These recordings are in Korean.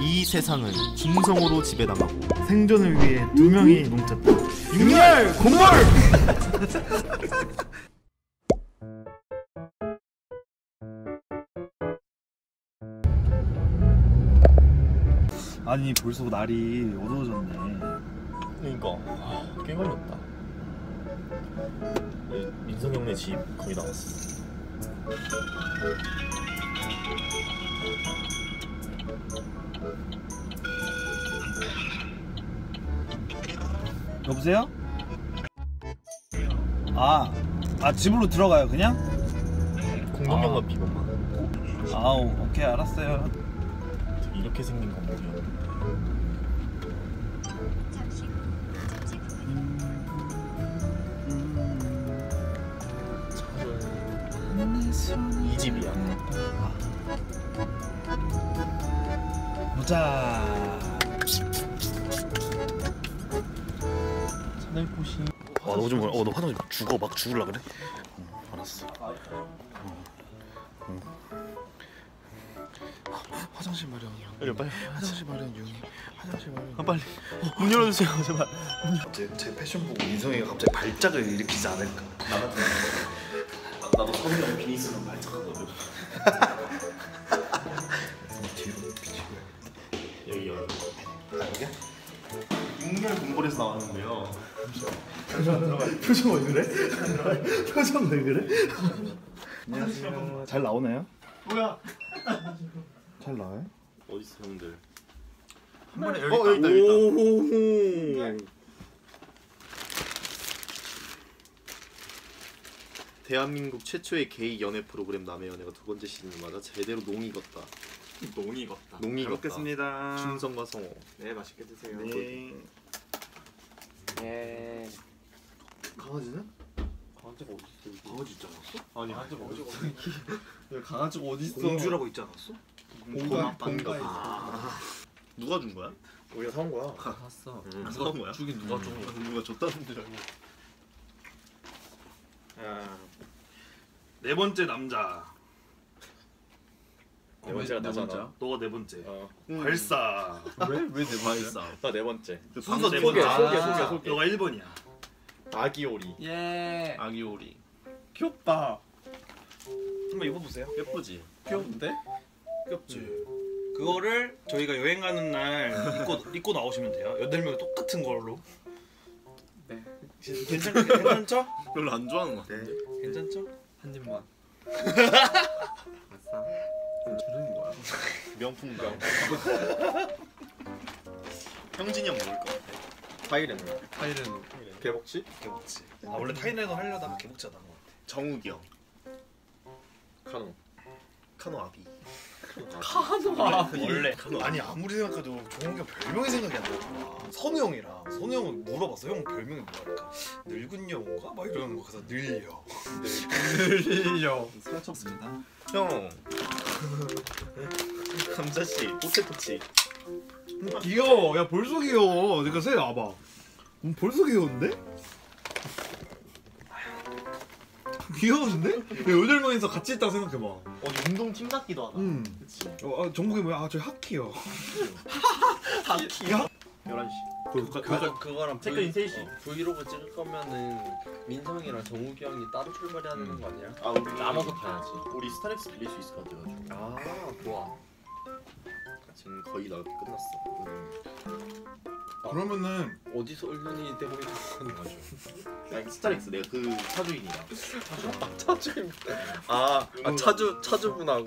이 세상은 중성으로 지배당하고 생존을 위해 두 명이 뭉쳤다. 윤열 공벌! 아니 벌써 날이 어두워졌네. 그러니까 꽤 많이 없다. 민성이 형네 집 거의 나왔어. 여보세요? 아 집으로 들어가요 그냥? 공동영화 비번만. 아우 오케이 알았어요. 이렇게 생긴 건 뭐야? 이 집이야. 보자. 찾을 곳이. 와, 너 좀 너 화장실 죽어 막 죽을라 그래? 알았어. 화장실 마련. 빨리 빨리. 화장실 마련 유니. 화장실 마련. 아 빨리. 문 열어주세요 제발. 제 패션 보고 인성이가 갑자기 발작을 일으키지 않을까? 나 같은 거. 나도 손이랑 비니스는 발작하거든. 뒤로 비치고 여기요. 여기야? 윤결 공벌에서 나왔는데요. 잠시만 들어가. 표정 왜 그래? 표정 왜 그래? 안녕하세요. 잘 나오나요? 뭐야? 잘 나와요? 어디 있어 형들? 한 번에 여기 있다. 여기 있다. 대한민국 최초의 게이 연애 프로그램 남의 연애가 두 번째 시즌마다 제대로 농익었다. 농익었다. 잘 먹겠습니다. 중성과 성호. 네, 맛있게 드세요. 네. 네. 강아지는? 강아지가 어디 있어? 강아지 있지 않았어? 아니, 강아지가 어디 있어? 강아지가 어디 있어? 공주라고 있지 않았어? 공주가. 누가 준 거야? 우리가 사온 거야. 샀어. 사온 거야? 주긴 누가 준 거야? 누가 줬다는 줄 알고. 네 번째 남자. 네 번째가 나잖아. 너가 네 번째. 발사. 왜 네 번째? 나 네 번째. 순서 네 번째. 소개. 너가 1번이야. 아기오리. 예. 아기오리. 귀엽다. 한번 입어보세요. 예쁘지? 귀엽는데? 귀엽지. 그거를 저희가 여행 가는 날 입고 나오시면 돼요. 8명이 똑같은 걸로. 네. 괜찮죠? 별로 안 좋아하는 것 같은데. 네. 괜찮죠? 한 입만. 아싸. 저런 거야. 명품 거. 형진이 형 먹을 거 같아. 타이레놀. 개복치? 개복치. 아 원래 타이레놀 하려다가 개복치 하다 한 거 같아. 정욱이 형. 카노 아비. 원래 카노. 아니 아무리 생각해도 종욱이 형 별명이 생각이 안 나. 선우 형이랑 선우 형은 물어봤어. 형 별명이 뭐랄까? 늙은 여우인가? 막 이러는 거. 그래서 늘려. 수고하셨습니다. 형. 감자씨 포테토치. 귀여워. 야 벌써 귀여워. 내가 새 와봐. 벌써 귀여운데? 귀여운데? 8명이서 같이 있다고 생각해봐. 운동팀 같기도 하다. 그치? 정국이 뭐야? 저희 하키요. 하키요? 11시 그거랑 체크 인 3시 브이로그 찍을 거면은 민성이랑 정욱이 형이 따로 출발해야 되는 거 아니야? 아 우리 남아서 타야지. 우리 스타렉스 빌릴 수 있을 것 같아가지고. 아 좋아. 지금 거의 나올 게 끝났어. 그러면은 어디서 얼른이 때문에 하는 거죠? 스타렉스 내가 그 차주인이야. 차주인. 차주분하고.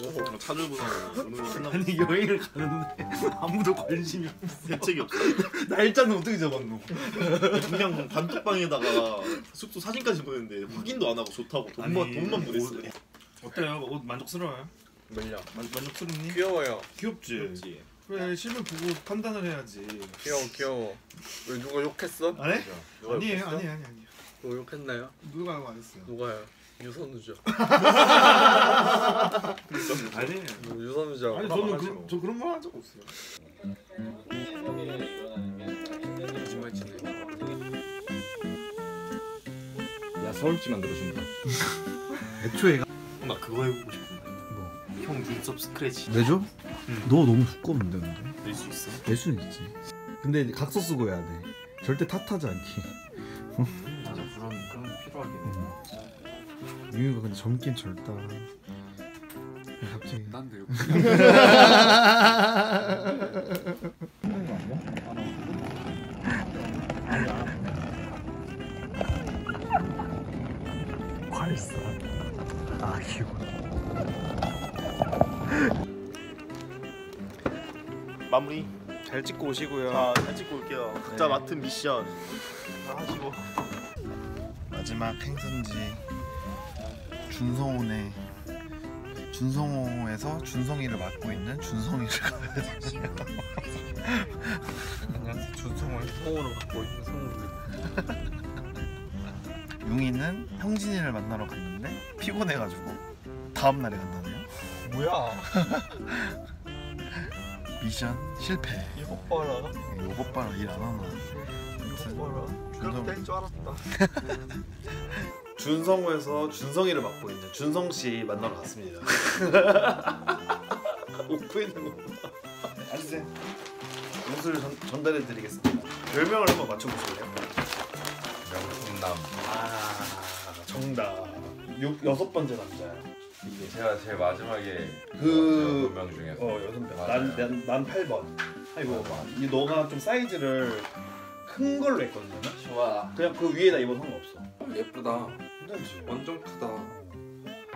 아니 여행을 가는데 아무도 관심이 없어. 대책이 없어. 날짜는 어떻게 잡았노? 그냥 단톡방에다가 숙소 사진까지 보냈는데 확인도 안 하고 좋다고 돈만 보냈어. 어때요? 옷 만족스러워요? 만족스럽니? 귀여워요. 귀엽지? 그래 실물 보고 판단을 해야지. 귀여워. 왜 누가 욕했어? 안 해? 아니에요. 누가 욕했나요? 누가 안 했어요? 누가요? 유선우죠. 아니에요. 유선우죠. 아니 저 그런 말 한 적 없어요. 거짓말 치네. 야 서울집 만들어준다. 애초에 나 그거 해보고 싶은데. 뭐? 형 눈썹 스크래치. 왜죠? 너 너무 두꺼운데 근데? 낼 수 있어? 낼 수는 있지. 근데 각서 쓰고 해야 돼. 절대 탓하지 않기. 맞아, 그런 게 필요하긴 해. 유유가 근데 젊긴 젊다. 갑자기 난데 이렇게 힘든 거 아니야? 과일사 아 귀여워. 마무리 잘 찍고 오시고요. 잘 찍고 올게요. 각자 네. 맡은 미션 다 하시고 마지막 행선지 준성호네. 준성호에서 준성이를 맡고 있는 준성이를 가야 돼요. 안녕하세요. 준성호를 성호로 맡고 있는 성호입니다. 융이는 형진이를 만나러 갔는데 피곤해가지고 다음 날에 간다네요. 뭐야? 미션 실패. 이거 봐라. 이거 봐라. 일 안 하나. 이거 봐라. 그렇게 될 줄 알았다. 준성호에서 준성이를 맡고 있는 준성 씨 만나러 갔습니다. 웃고 있는 거 봐. 앉으세요. 점수를 전달해 드리겠습니다. 별명을 한번 맞춰보실래요? 명승남. 아 정답. 6번째 남자야. 이게 제가 제일 마지막에 그 6명 중에서 6명. 난 8번. 아이고 이 너가 좀 사이즈를 큰 걸로 했거든요. 좋아. 그냥 그 위에다 입어도 상관없어. 예쁘다. 괜찮지? 완전 크다.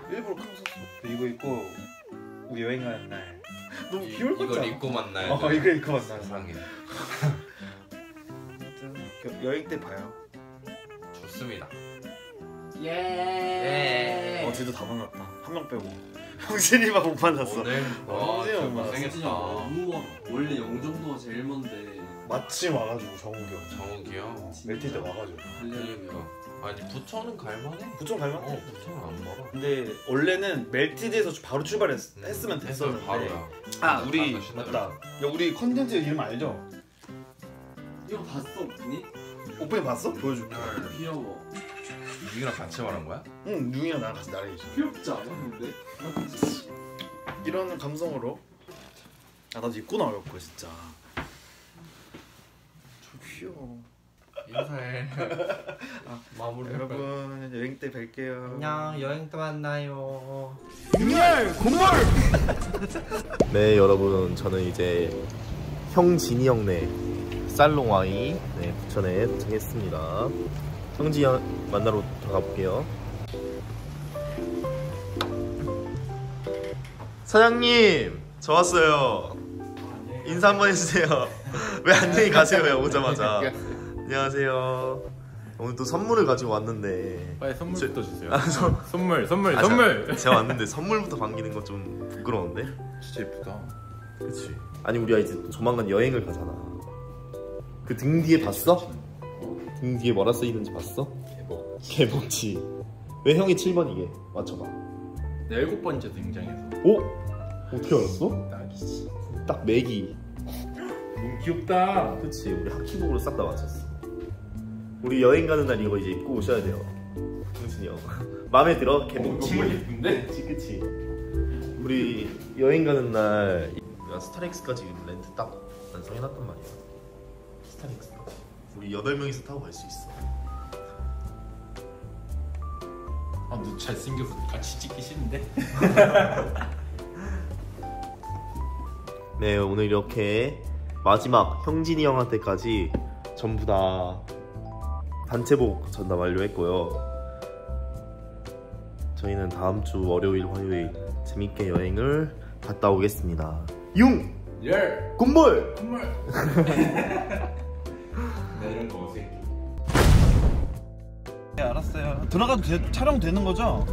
일부러 큰 거 샀어. 이거 입고 우리 여행 가는 날 너무 귀여울 것 같잖아. 이걸 입고 만나야 돼. 이거 입고 만나야 돼. 상해. 여행 때 봐요. 좋습니다. 예. 진짜 다 만났다. 한 명 빼고. 형진이만 못 만났어. 오늘? 형진이만 고생했다. 원래 영정도가 제일 먼데 마침 와가지고 정욱이요? 멜티 때 와가지고 헬리우드가 아니 부천은 갈만해? 부천 갈만해? 부천은 안 멀어. 근데 원래는 멜티드에서 바로 출발했으면 됐었는데 바로야. 우리 맞다. 우리 컨텐츠 이름 알죠? 이거 봤어 오프닝? 오프닝 봤어? 보여줄게. 귀여워. 융이랑 같이 말한 거야? 응, 융이랑 나랑 같이 나레이션. 귀엽지 않아? 근데? 이런 감성으로. 나도 입고 나올 거야 진짜. 저 귀여워. 인사해. 마무리. 여러분 여행 때 뵐게요. 안녕, 여행 때 만나요. 융열 곰벌. 네, 여러분 저는 이제 형진이 형네 살롱와이 부천에 도착했습니다. 형진이 만나러 가볼게요. 사장님 저 왔어요. 인사 한번 해주세요. 왜 안녕히 가세요 오자마자. 안녕하세요. 오늘 또 선물을 가지고 왔는데 빨리 선물부터 주세요. 선물 제가 왔는데 선물부터 반기는 거 좀 부끄러운데? 진짜 예쁘다. 그치? 아니 우리가 이제 조만간 여행을 가잖아. 그 등 뒤에 봤어? 등 뒤에 뭐라 써있는지 봤어? 개복. 개복지. 왜 형이 7번이게? 맞춰봐. 내 7번째 등장해서. 오? 어떻게 알았어? 딱이지. 딱 맥이. 너무 귀엽다. 그치. 우리 하키복으로 싹 다 맞췄어. 우리 여행 가는 날 이거 이제 입고 오셔야 돼요. 형진이 형. 마음에 들어? 개복지. 너무 예쁜데? 그치 그치. 우리 여행 가는 날 스타렉스까지 렌트 딱 완성해놨단 말이야. 스타렉스. 우리 8명이서 타고 갈 수 있어. 너 잘생겨서 같이 찍기 싫은데? 네, 오늘 이렇게 마지막 형진이 형한테까지 전부 다 단체복 전달 완료했고요. 저희는 다음 주 월요일, 화요일 재밌게 여행을 갔다 오겠습니다. 융! 열! 곰벌! 이런 거 어색해. 네, 알았어요. 들어가도 촬영 되는 거죠?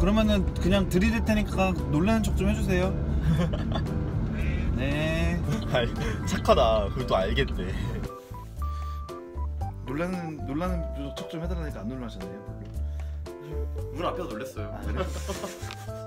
그러면은 그냥 들이댈 테니까 놀라는 척 좀 해주세요. 네. 착하다. 그걸 또 알겠네. 놀라는 척 좀 해달라니까 안 놀라셨네요. 눈 앞에서 놀랬어요.